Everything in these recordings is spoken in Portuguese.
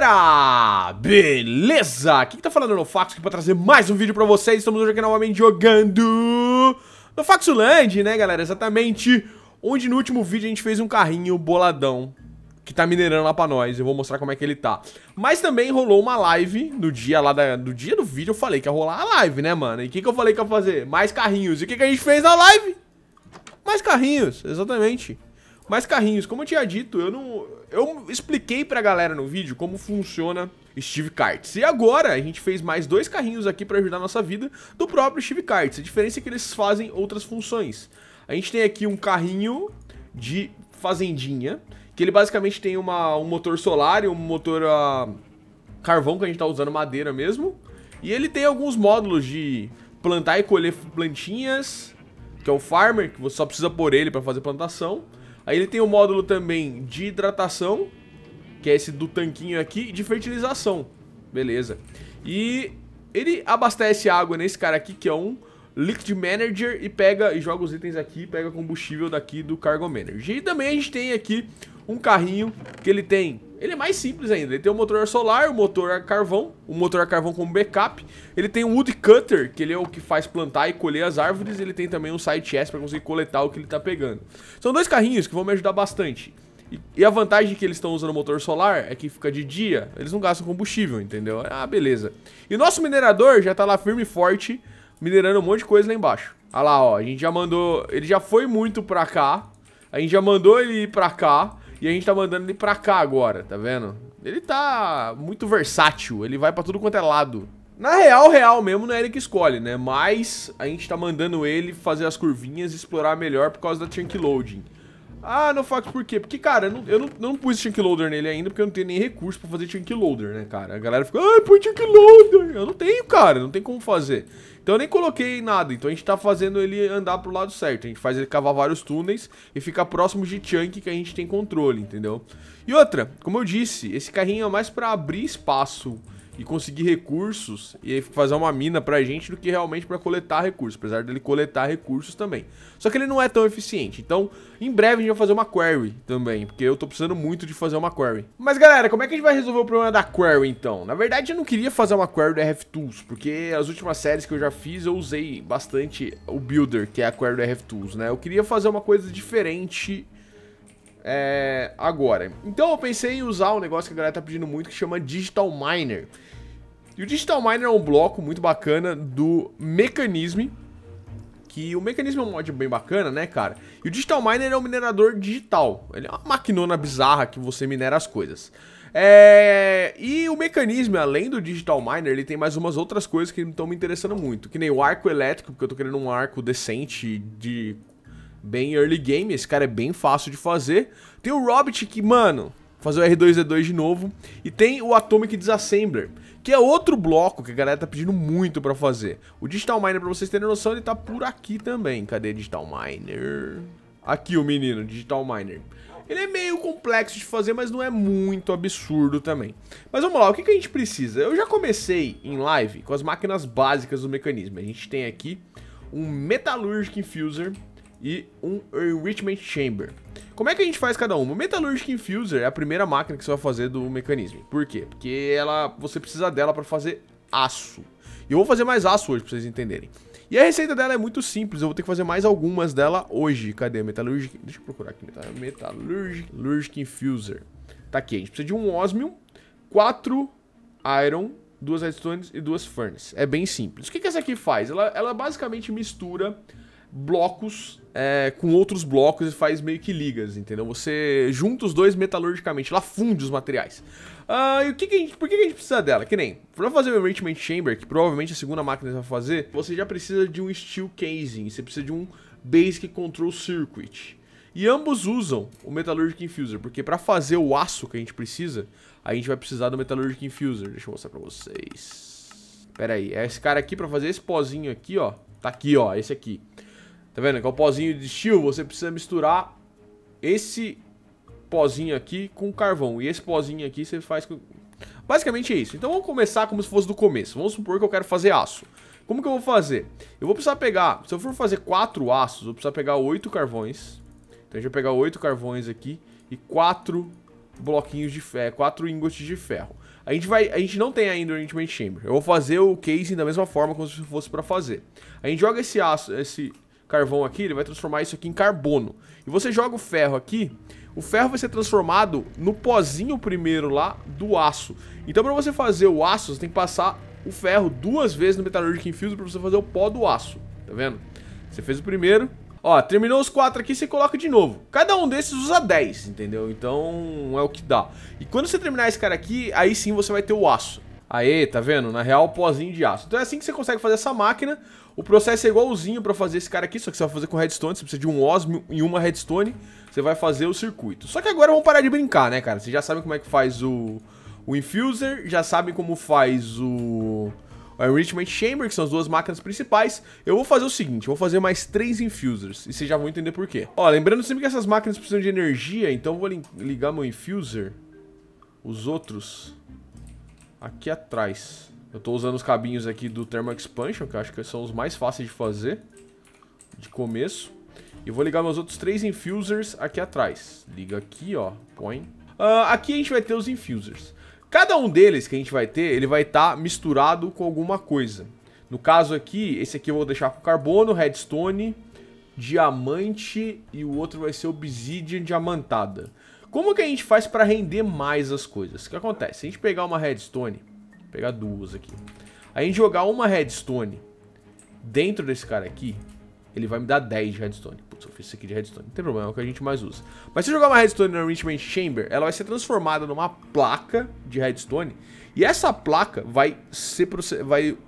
galera, beleza? Aqui que tá falando Nofaxu, aqui pra trazer mais um vídeo pra vocês. Estamos hoje aqui novamente jogando Nofaxuland, né galera, exatamente. Onde no último vídeo a gente fez um carrinho boladão que tá minerando lá pra nós, eu vou mostrar como é que ele tá. Mas também rolou uma live no dia lá, do dia do vídeo eu falei que ia rolar a live, né mano. E o que eu falei que ia fazer? Mais carrinhos, e o que a gente fez na live? Mais carrinhos, exatamente. Mais carrinhos, como eu tinha dito, eu expliquei pra galera no vídeo como funciona Steve's Carts. E agora a gente fez mais dois carrinhos aqui pra ajudar a nossa vida do próprio Steve's Carts. A diferença é que eles fazem outras funções. A gente tem aqui um carrinho de fazendinha, que ele basicamente tem um motor solar e um motor a carvão, que a gente tá usando madeira mesmo. E ele tem alguns módulos de plantar e colher plantinhas, que é o Farmer, que você só precisa pôr ele pra fazer plantação. Aí ele tem o módulo também de hidratação, que é esse do tanquinho aqui, e de fertilização, beleza. E ele abastece água nesse cara aqui, que é um Liquid Manager, e pega e joga os itens aqui, pega combustível daqui do Cargo Manager. E também a gente tem aqui um carrinho que ele tem, ele é mais simples ainda, ele tem um motor solar, um motor a carvão, como backup. Ele tem um Wood Cutter, que ele é o que faz plantar e colher as árvores, e ele tem também um side chest para conseguir coletar o que ele tá pegando. São dois carrinhos que vão me ajudar bastante. E a vantagem que eles estão usando o motor solar é que fica de dia, eles não gastam combustível, entendeu? Ah, beleza. E nosso minerador já tá lá firme e forte, minerando um monte de coisa lá embaixo. Ah lá, ó, a gente já mandou, ele já foi muito pra cá, a gente já mandou ele ir pra cá, e a gente tá mandando ele pra cá agora, tá vendo? Ele tá muito versátil, ele vai pra tudo quanto é lado. Na real mesmo, não é ele que escolhe, né? Mas a gente tá mandando ele fazer as curvinhas e explorar melhor por causa da Chunk Loading. Ah, Nofaxu, por quê? Porque, cara, eu não pus Chunk Loader nele ainda, porque eu não tenho nem recurso pra fazer Chunk Loader, né, cara? A galera fica, ah, põe Chunk Loader. Eu não tenho, cara, não tem como fazer. Então eu nem coloquei nada, então a gente tá fazendo ele andar pro lado certo. A gente faz ele cavar vários túneis e ficar próximo de Chunk que a gente tem controle, entendeu? E outra, como eu disse, esse carrinho é mais pra abrir espaço e conseguir recursos e fazer uma mina pra gente do que realmente pra coletar recursos, apesar dele coletar recursos também. Só que ele não é tão eficiente, então em breve a gente vai fazer uma query também, porque eu tô precisando muito de fazer uma query. Mas galera, como é que a gente vai resolver o problema da query então? Na verdade eu não queria fazer uma query do RF Tools, porque as últimas séries que eu já fiz eu usei bastante o Builder, que é a query do RF Tools, né? Eu queria fazer uma coisa diferente agora. Então eu pensei em usar um negócio que a galera tá pedindo muito, que chama Digital Miner. E o Digital Miner é um bloco muito bacana do Mecanismo, que o Mecanismo é um mod bem bacana, né, cara? E o Digital Miner é um minerador digital, ele é uma maquinona bizarra que você minera as coisas. E o Mecanismo, além do Digital Miner, ele tem mais umas outras coisas que estão me interessando muito, que nem o arco elétrico, porque eu tô querendo um arco decente de... bem early game, esse cara é bem fácil de fazer. Tem o Robit que, mano, fazer o R2-D2 de novo. E tem o Atomic Disassembler, que é outro bloco que a galera tá pedindo muito pra fazer. O Digital Miner, pra vocês terem noção, ele tá por aqui também. Cadê Digital Miner? Aqui o menino, Digital Miner. Ele é meio complexo de fazer, mas não é muito absurdo também. Mas vamos lá, o que que a gente precisa? Eu já comecei em live com as máquinas básicas do Mecanismo. A gente tem aqui um Metallurgic Infuser e um Enrichment Chamber. Como é que a gente faz cada uma? O Metallurgic Infuser é a primeira máquina que você vai fazer do Mecanismo. Por quê? Porque você precisa dela para fazer aço. E eu vou fazer mais aço hoje, para vocês entenderem. E a receita dela é muito simples, eu vou ter que fazer mais algumas dela hoje. Cadê? Metallurgic... deixa eu procurar aqui. Metallurgic Infuser. Tá aqui, a gente precisa de um Osmium, 4 Iron, 2 Redstones e 2 Furnace. É bem simples. O que que essa aqui faz? Ela basicamente mistura blocos com outros blocos e faz meio que ligas, entendeu? Você junta os dois metalurgicamente, ela funde os materiais. E por que a gente precisa dela? Que nem, pra fazer o Enrichment Chamber, que provavelmente a segunda máquina vai fazer, você já precisa de um Steel Casing, você precisa de um Basic Control Circuit. E ambos usam o Metallurgic Infuser, porque pra fazer o aço que a gente precisa, a gente vai precisar do Metallurgic Infuser. Deixa eu mostrar pra vocês. Pera aí, é esse cara aqui, pra fazer esse pozinho aqui, ó. Tá aqui, ó, esse aqui. Tá vendo? Que é o pozinho de steel, você precisa misturar esse pozinho aqui com carvão. E esse pozinho aqui você faz com... basicamente é isso. Então vamos começar como se fosse do começo. Vamos supor que eu quero fazer aço. Como que eu vou fazer? Eu vou precisar pegar... se eu for fazer 4 aços, eu vou precisar pegar 8 carvões. Então a gente vai pegar 8 carvões aqui e 4 bloquinhos de ferro, 4 ingots de ferro. A gente não tem ainda o Enrichment Chamber. Eu vou fazer o casing da mesma forma como se fosse para fazer. A gente joga esse aço, esse carvão aqui, ele vai transformar isso aqui em carbono. E você joga o ferro aqui, o ferro vai ser transformado no pozinho primeiro lá do aço. Então para você fazer o aço, você tem que passar o ferro duas vezes no Metallurgic Infuser para você fazer o pó do aço. Tá vendo? Você fez o primeiro. Ó, terminou os 4 aqui, você coloca de novo. Cada um desses usa 10, entendeu? Então é o que dá. E quando você terminar esse cara aqui, aí sim você vai ter o aço. Aê, tá vendo? Na real, pozinho de aço. Então é assim que você consegue fazer essa máquina. O processo é igualzinho pra fazer esse cara aqui, só que você vai fazer com redstone. Você precisa de um osmium e uma redstone. Você vai fazer o circuito. Só que agora vamos parar de brincar, né, cara? Vocês já sabem como é que faz o infuser. Já sabem como faz o Enrichment Chamber, que são as duas máquinas principais. Eu vou fazer o seguinte, eu vou fazer mais 3 infusers. E vocês já vão entender por quê. Ó, lembrando sempre que essas máquinas precisam de energia. Então eu vou ligar meu infuser. Os outros... aqui atrás. Eu tô usando os cabinhos aqui do Thermal Expansion, que eu acho que são os mais fáceis de fazer de começo. E vou ligar meus outros 3 infusers aqui atrás. Liga aqui, ó. Põe. Aqui a gente vai ter os infusers. Cada um deles que a gente vai ter, ele vai estar misturado com alguma coisa. No caso aqui, esse aqui eu vou deixar com carbono, redstone, diamante e o outro vai ser obsidian diamantada. Como que a gente faz para render mais as coisas? O que acontece? Se a gente pegar uma redstone, pegar duas aqui, a gente jogar uma redstone dentro desse cara aqui, ele vai me dar 10 de redstone. Putz, eu fiz isso aqui de redstone, não tem problema, é o que a gente mais usa. Mas se eu jogar uma redstone no Enrichment Chamber, ela vai ser transformada numa placa de redstone. E essa placa vai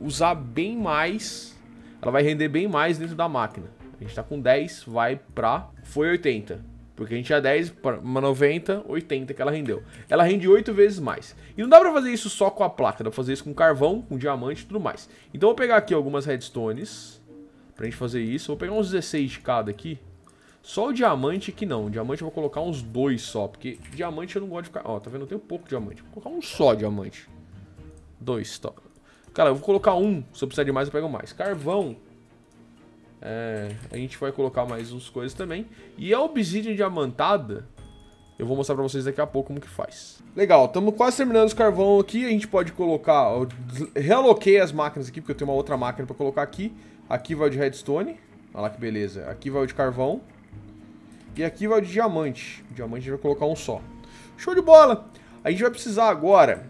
usar bem mais, ela vai render bem mais dentro da máquina. A gente tá com 10, vai pra... foi 80. Porque a gente tinha 10 para 90, 80 que ela rendeu. Ela rende 8 vezes mais. E não dá pra fazer isso só com a placa, dá pra fazer isso com carvão, com diamante e tudo mais. Então eu vou pegar aqui algumas redstones pra gente fazer isso. Vou pegar uns 16 de cada aqui. Só o diamante que não. O diamante eu vou colocar uns 2 só, porque diamante eu não gosto de ficar... ó, tá vendo? Eu tenho pouco diamante. Vou colocar um só diamante. 2, tá. Cara, eu vou colocar um. Se eu precisar de mais, eu pego mais. Carvão... é, a gente vai colocar mais uns coisas também. E a obsidian diamantada, eu vou mostrar pra vocês daqui a pouco como que faz. Legal, estamos quase terminando os carvão aqui. A gente pode colocar... eu realoquei as máquinas aqui, porque eu tenho uma outra máquina pra colocar aqui. Aqui vai o de redstone. Olha lá que beleza. Aqui vai o de carvão. E aqui vai o de diamante. O diamante a gente vai colocar um só. Show de bola! A gente vai precisar agora...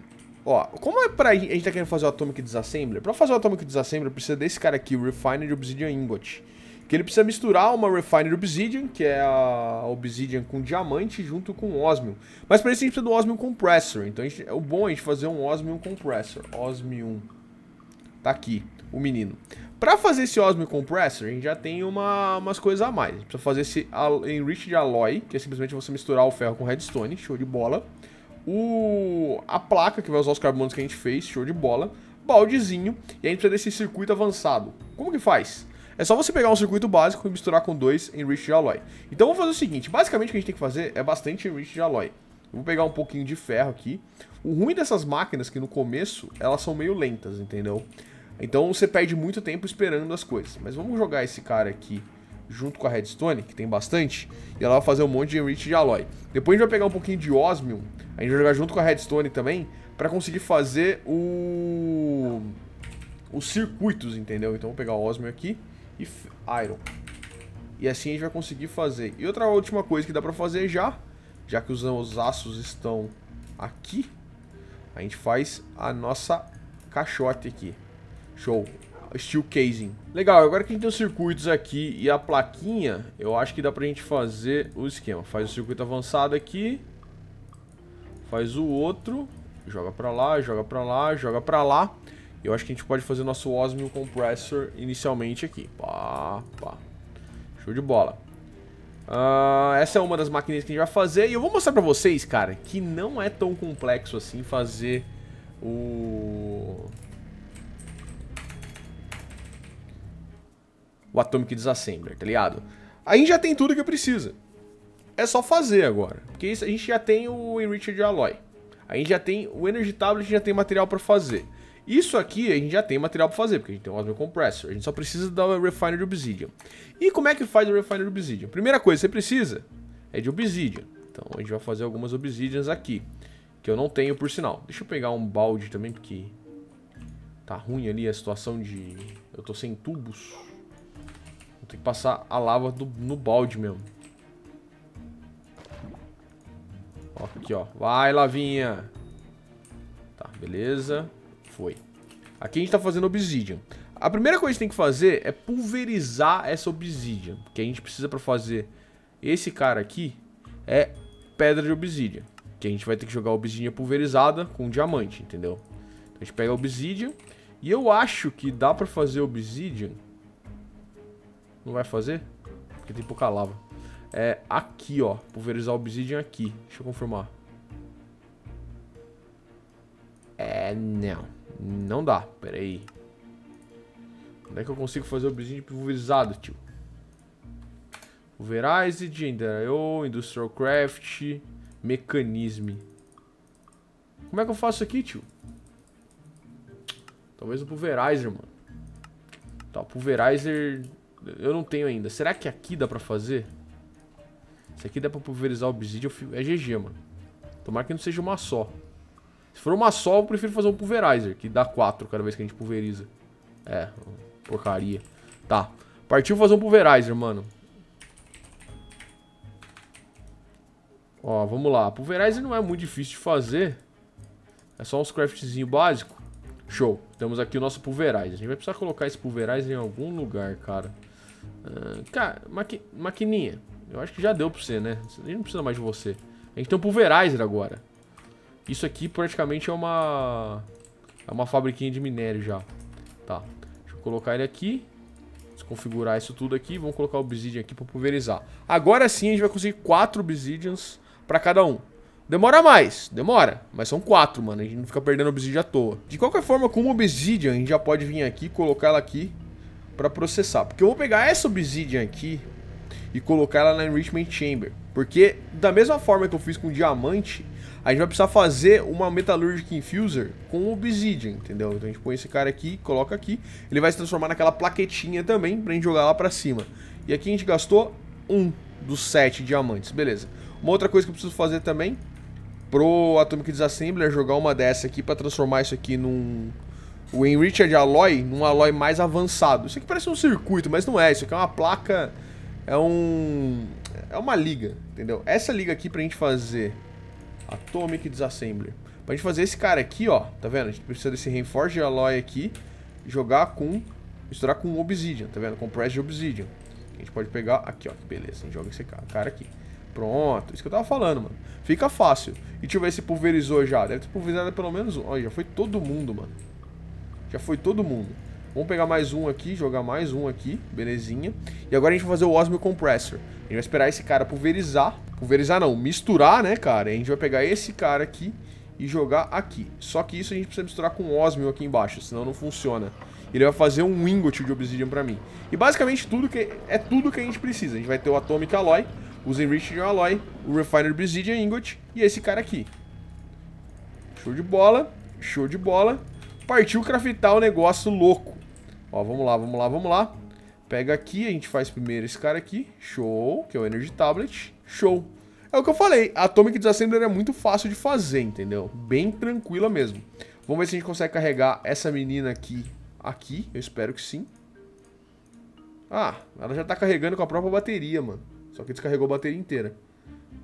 ó, como é pra... a gente tá querendo fazer o Atomic Disassembler. Pra fazer o Atomic Disassembler, precisa desse cara aqui, o Refined Obsidian Ingot. Que ele precisa misturar uma Refined Obsidian, que é a Obsidian com diamante, junto com Osmium. Mas pra isso a gente precisa do Osmium Compressor. Então o bom é a gente fazer um Osmium Compressor. Osmium. Tá aqui, o menino. Pra fazer esse Osmium Compressor, a gente já tem umas coisas a mais. A gente precisa fazer esse Enriched Alloy, que é simplesmente você misturar o ferro com redstone. Show de bola. A placa que vai usar os carbonos que a gente fez, show de bola. Baldezinho. E a gente precisa desse circuito avançado. Como que faz? É só você pegar um circuito básico e misturar com 2 Enriched Alloy. Então eu vou fazer o seguinte, basicamente o que a gente tem que fazer é bastante Enriched Alloy. Eu vou pegar um pouquinho de ferro aqui. O ruim dessas máquinas é que no começo elas são meio lentas, entendeu? Então você perde muito tempo esperando as coisas. Mas vamos jogar esse cara aqui junto com a redstone, que tem bastante, e ela vai fazer um monte de Enriched Alloy. Depois a gente vai pegar um pouquinho de Osmium, a gente vai jogar junto com a redstone também, pra conseguir fazer os circuitos, entendeu? Então vou pegar o Osmium aqui e Iron. E assim a gente vai conseguir fazer. E outra última coisa que dá pra fazer já que os aços estão aqui, a gente faz a nossa caixote aqui. Show! Steel Casing. Legal, agora que a gente tem os circuitos aqui e a plaquinha, eu acho que dá pra gente fazer o esquema. Faz o circuito avançado aqui, faz o outro, joga pra lá, joga pra lá, joga pra lá. Eu acho que a gente pode fazer o nosso Osmium Compressor inicialmente aqui. Pá, pá. Show de bola. Essa é uma das maquininhas que a gente vai fazer. E eu vou mostrar pra vocês, cara, que não é tão complexo assim fazer o Atomic Disassembler, tá ligado? A gente já tem tudo que precisa. É só fazer agora. Porque isso, a gente já tem o Enriched Alloy. A gente já tem o Energy Tablet, a gente já tem material pra fazer. Isso aqui a gente já tem material pra fazer, porque a gente tem o Osmium Compressor. A gente só precisa da Refined Obsidian. E como é que faz o Refined Obsidian? Primeira coisa que você precisa é de Obsidian. Então a gente vai fazer algumas Obsidians aqui. que eu não tenho, por sinal. Deixa eu pegar um balde também, porque tá ruim ali a situação de... Eu tô sem tubos. Vou ter que passar a lava no balde mesmo. Ó, aqui, ó. Vai, lavinha! Tá, beleza. Foi. Aqui a gente tá fazendo obsidian. A primeira coisa que tem que fazer é pulverizar essa obsidian. Que a gente precisa pra fazer esse cara aqui é pedra de obsidian. Que a gente vai ter que jogar a obsidian pulverizada com diamante, entendeu? Então a gente pega a obsidian. E eu acho que dá pra fazer obsidian. Não vai fazer? Porque tem pouca lava. É aqui, ó. Pulverizar obsidian aqui. Deixa eu confirmar. É, não. Não dá. Pera aí. Onde é que eu consigo fazer obsidian pulverizado, tio? Pulverizer, Ender IO, Industrial Craft... Mecanismo. Como é que eu faço aqui, tio? Talvez o Pulverizer, mano. Tá, o Pulverizer eu não tenho ainda. Será que aqui dá pra fazer? Se aqui dá pra pulverizar obsidian, é GG, mano. Tomara que não seja uma só. Se for uma só, eu prefiro fazer um Pulverizer, que dá 4 cada vez que a gente pulveriza. É, porcaria. Tá, partiu fazer um Pulverizer, mano. Ó, vamos lá. Pulverizer não é muito difícil de fazer. É só uns craftzinho básico. Show. Temos aqui o nosso Pulverizer. A gente vai precisar colocar esse Pulverizer em algum lugar, cara. Cara, maquininha. Eu acho que já deu pra você, né? A gente não precisa mais de você. A gente tem um Pulverizer agora. Isso aqui praticamente é uma... É uma fabriquinha de minério já. Tá. Deixa eu colocar ele aqui. Desconfigurar isso tudo aqui. Vamos colocar o obsidian aqui pra pulverizar. Agora sim a gente vai conseguir 4 obsidians... Pra cada um. Demora mais, demora. Mas são 4, mano. A gente não fica perdendo obsidian à toa. De qualquer forma, com uma obsidian, a gente já pode vir aqui e colocar ela aqui pra processar. Porque eu vou pegar essa obsidian aqui e colocar ela na Enrichment Chamber. Porque, da mesma forma que eu fiz com diamante, a gente vai precisar fazer uma Metallurgic Infuser com obsidian, entendeu? Então a gente põe esse cara aqui, coloca aqui. Ele vai se transformar naquela plaquetinha também pra gente jogar lá pra cima. E aqui a gente gastou 1 dos 7 diamantes, beleza. Uma outra coisa que eu preciso fazer também pro Atomic Disassembler é jogar uma dessa aqui pra transformar isso aqui num... O Enriched Alloy, num alloy mais avançado. Isso aqui parece um circuito, mas não é. Isso aqui é uma placa... É uma liga, entendeu? Essa liga aqui pra gente fazer Atomic Disassembler. Pra gente fazer esse cara aqui, ó. Tá vendo? A gente precisa desse Reinforced Alloy aqui. Jogar com... Misturar com Obsidian, tá vendo? Compressed Obsidian. A gente pode pegar... Aqui, ó. Beleza. A gente joga esse cara aqui. Pronto, isso que eu tava falando, mano. Fica fácil. E deixa eu ver se pulverizou já. Deve ter pulverizado pelo menos um. Olha, já foi todo mundo, mano. Já foi todo mundo. Vamos pegar mais um aqui, jogar mais um aqui. Belezinha. E agora a gente vai fazer o Osmium Compressor. A gente vai esperar esse cara pulverizar. Pulverizar não, misturar, né, cara? A gente vai pegar esse cara aqui e jogar aqui. Só que isso a gente precisa misturar com Osmium aqui embaixo, senão não funciona. Ele vai fazer um ingot de obsidian pra mim. E basicamente tudo que é tudo que a gente precisa. A gente vai ter o Atomic Alloy, os Enriched Alloy, o Refined Obsidian Ingot e esse cara aqui. Show de bola. Show de bola. Partiu craftar o negócio louco. Ó, vamos lá, vamos lá, vamos lá. Pega aqui, a gente faz primeiro esse cara aqui. Show, que é o Energy Tablet. Show. É o que eu falei, a Atomic Disassembler é muito fácil de fazer, entendeu? Bem tranquila mesmo. Vamos ver se a gente consegue carregar essa menina aqui. Aqui, eu espero que sim. Ah, ela já tá carregando com a própria bateria, mano. Só que descarregou a bateria inteira.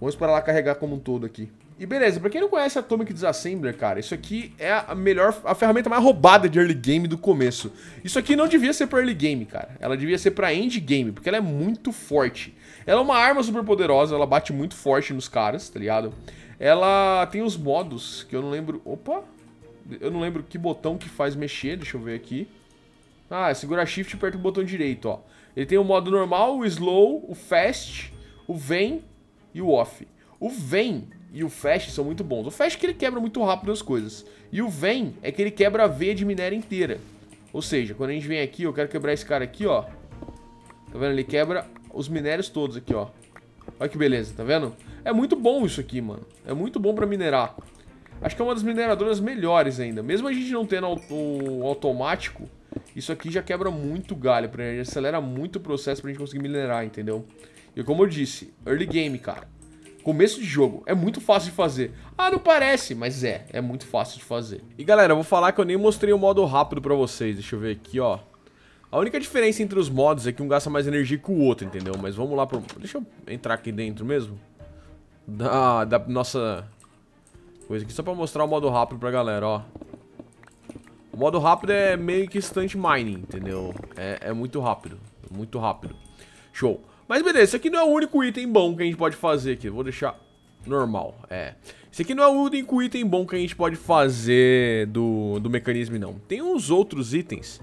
Vamos esperar ela carregar como um todo aqui. E beleza, pra quem não conhece a Atomic Disassembler, cara, isso aqui é a ferramenta mais roubada de early game do começo. Isso aqui não devia ser pra early game, cara. Ela devia ser pra end game, porque ela é muito forte. Ela é uma arma super poderosa, ela bate muito forte nos caras, tá ligado? Ela tem os modos, que eu não lembro... Opa! Eu não lembro que botão que faz mexer, deixa eu ver aqui. Ah, segura shift e aperta o botão direito, ó. Ele tem o modo normal, o slow, o fast, o vem e o off. O vem e o fast são muito bons. O fast é que ele quebra muito rápido as coisas. E o vem é que ele quebra a veia de minério inteira. Ou seja, quando a gente vem aqui, eu quero quebrar esse cara aqui, ó. Tá vendo? Ele quebra os minérios todos aqui, ó. Olha que beleza, tá vendo? É muito bom isso aqui, mano. É muito bom pra minerar. Acho que é uma das mineradoras melhores ainda. Mesmo a gente não tendo o automático... Isso aqui já quebra muito galho, já acelera muito o processo pra gente conseguir minerar, entendeu? E como eu disse, early game, cara. Começo de jogo, é muito fácil de fazer. Ah, não parece, mas é muito fácil de fazer. E galera, eu vou falar que eu nem mostrei o modo rápido pra vocês, deixa eu ver aqui, ó. A única diferença entre os modos é que um gasta mais energia que o outro, entendeu? Mas vamos lá pro... Deixa eu entrar aqui dentro mesmo da nossa coisa aqui, só pra mostrar o modo rápido pra galera, ó. O modo rápido é meio que instant mining, entendeu? É muito rápido, muito rápido. Show. Mas beleza, isso aqui não é o único item bom que a gente pode fazer aqui. Vou deixar normal, Isso aqui não é o único item bom que a gente pode fazer do mecanismo, não. Tem uns outros itens.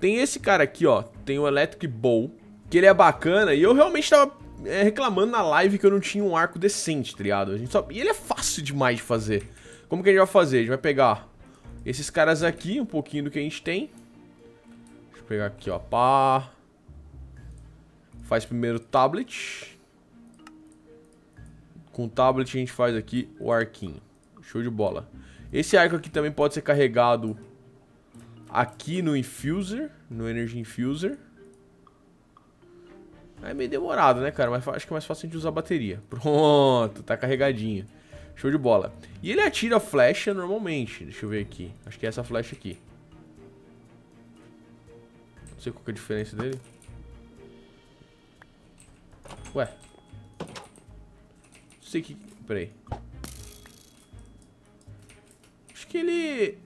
Tem esse cara aqui, ó. Tem o Electric Bow, que ele é bacana. E eu realmente tava reclamando na live que eu não tinha um arco decente, tá ligado? E ele é fácil demais de fazer. Como que a gente vai fazer? A gente vai pegar esses caras aqui, um pouquinho do que a gente tem. Deixa eu pegar aqui, ó. Pá... Faz primeiro o tablet. Com o tablet a gente faz aqui o arquinho. Show de bola. Esse arco aqui também pode ser carregado aqui no Infuser, no Energy Infuser. É meio demorado, né, cara? Mas acho que é mais fácil de usar a bateria. Pronto, tá carregadinho. Show de bola. E ele atira a flecha normalmente. Deixa eu ver aqui. Acho que é essa flecha aqui. Não sei qual que é a diferença dele. Ué. Não sei que... Peraí. Acho que ele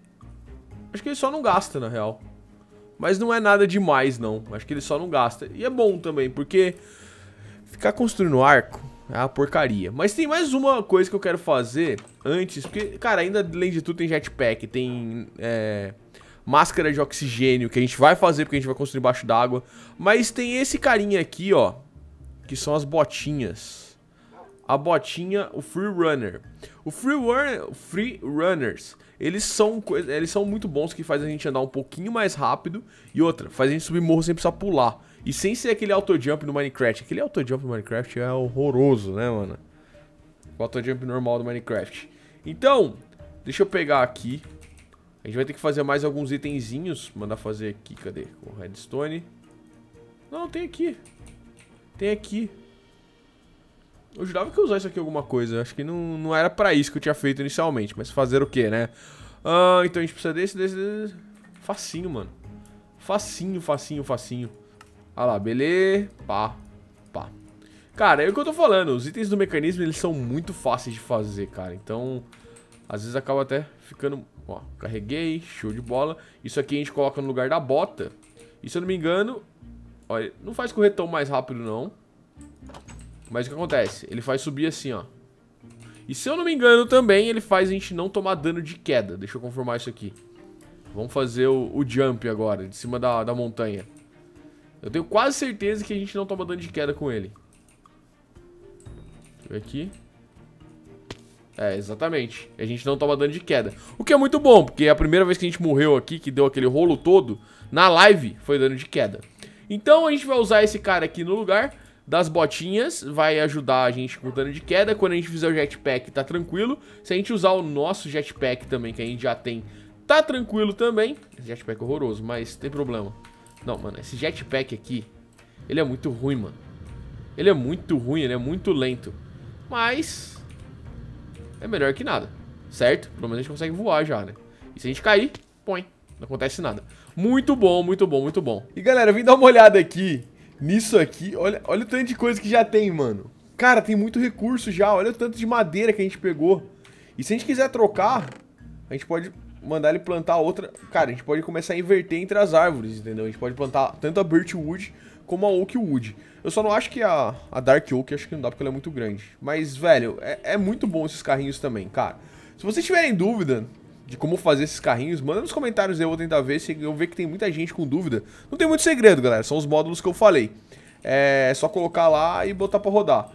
só não gasta, na real. Mas não é nada demais, não. Acho que ele só não gasta. E é bom também, porque ficar construindo arco é uma porcaria. Mas tem mais uma coisa que eu quero fazer antes. Porque, cara, ainda além de tudo tem jetpack. Tem... máscara de oxigênio, que a gente vai fazer porque a gente vai construir embaixo d'água. Mas tem esse carinha aqui, ó, que são as botinhas. A botinha, o Freerunner. Freerunners, eles são muito bons, que fazem a gente andar um pouquinho mais rápido. E outra, faz a gente subir morro sem precisar pular. E sem ser aquele autojump no Minecraft. Aquele autojump no Minecraft é horroroso, né, mano? O autojump normal do Minecraft. Então, deixa eu pegar aqui. A gente vai ter que fazer mais alguns itenzinhos. Mandar fazer aqui, cadê? O redstone. Não, tem aqui. Tem aqui. Eu jurava que eu ia usar isso aqui alguma coisa. Acho que não era pra isso que eu tinha feito inicialmente. Mas fazer o que, né? Ah, então a gente precisa desse. Facinho, mano. Facinho. Ah lá, beleza. Pá. Cara, é o que eu tô falando. Os itens do mecanismo, eles são muito fáceis de fazer, cara. Então, às vezes acaba até ficando... Ó, carreguei. Show de bola. Isso aqui a gente coloca no lugar da bota. E se eu não me engano... Olha, não faz correr tão mais rápido, não. Mas o que acontece? Ele faz subir assim, ó. E se eu não me engano também, ele faz a gente não tomar dano de queda. Deixa eu confirmar isso aqui. Vamos fazer o jump agora, de cima da montanha. Eu tenho quase certeza que a gente não toma dano de queda com ele. Deixa eu ver aqui. É, exatamente. A gente não toma dano de queda. O que é muito bom, porque a primeira vez que a gente morreu aqui, que deu aquele rolo todo, na live, foi dano de queda. Então a gente vai usar esse cara aqui no lugar das botinhas, vai ajudar a gente com dano de queda. Quando a gente fizer o jetpack, tá tranquilo. Se a gente usar o nosso jetpack também, que a gente já tem, tá tranquilo também. Esse jetpack é horroroso, mas tem problema. Não, mano, esse jetpack aqui, ele é muito ruim, mano. Ele é muito ruim, ele é muito lento. Mas é melhor que nada, certo? Pelo menos a gente consegue voar já, né? E se a gente cair, põe, não acontece nada. Muito bom, muito bom, muito bom. E galera, eu vim dar uma olhada aqui nisso aqui. Olha o tanto de coisa que já tem, mano. Cara, tem muito recurso já. Olha o tanto de madeira que a gente pegou. E se a gente quiser trocar, a gente pode mandar ele plantar outra. Cara, a gente pode começar a inverter entre as árvores, entendeu? A gente pode plantar tanto a Birchwood como a Oakwood. Eu só não acho que a Dark Oak, acho que não dá porque ela é muito grande. Mas, velho, é muito bom esses carrinhos também, cara. Se vocês tiverem dúvida de como fazer esses carrinhos, manda nos comentários aí, eu vou tentar ver, se eu ver que tem muita gente com dúvida. Não tem muito segredo, galera, são os módulos que eu falei. É só colocar lá e botar pra rodar.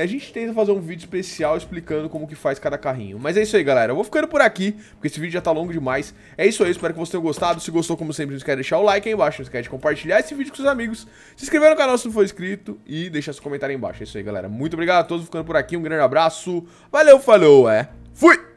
A gente tenta fazer um vídeo especial explicando como que faz cada carrinho. Mas é isso aí, galera, eu vou ficando por aqui, porque esse vídeo já tá longo demais. É isso aí, espero que vocês tenham gostado. Se gostou, como sempre, não esquece de deixar o like aí embaixo. Não esquece de compartilhar esse vídeo com seus amigos. Se inscrever no canal se não for inscrito e deixar seu comentário aí embaixo. É isso aí, galera, muito obrigado a todos, ficando por aqui. Um grande abraço, valeu, falou, fui!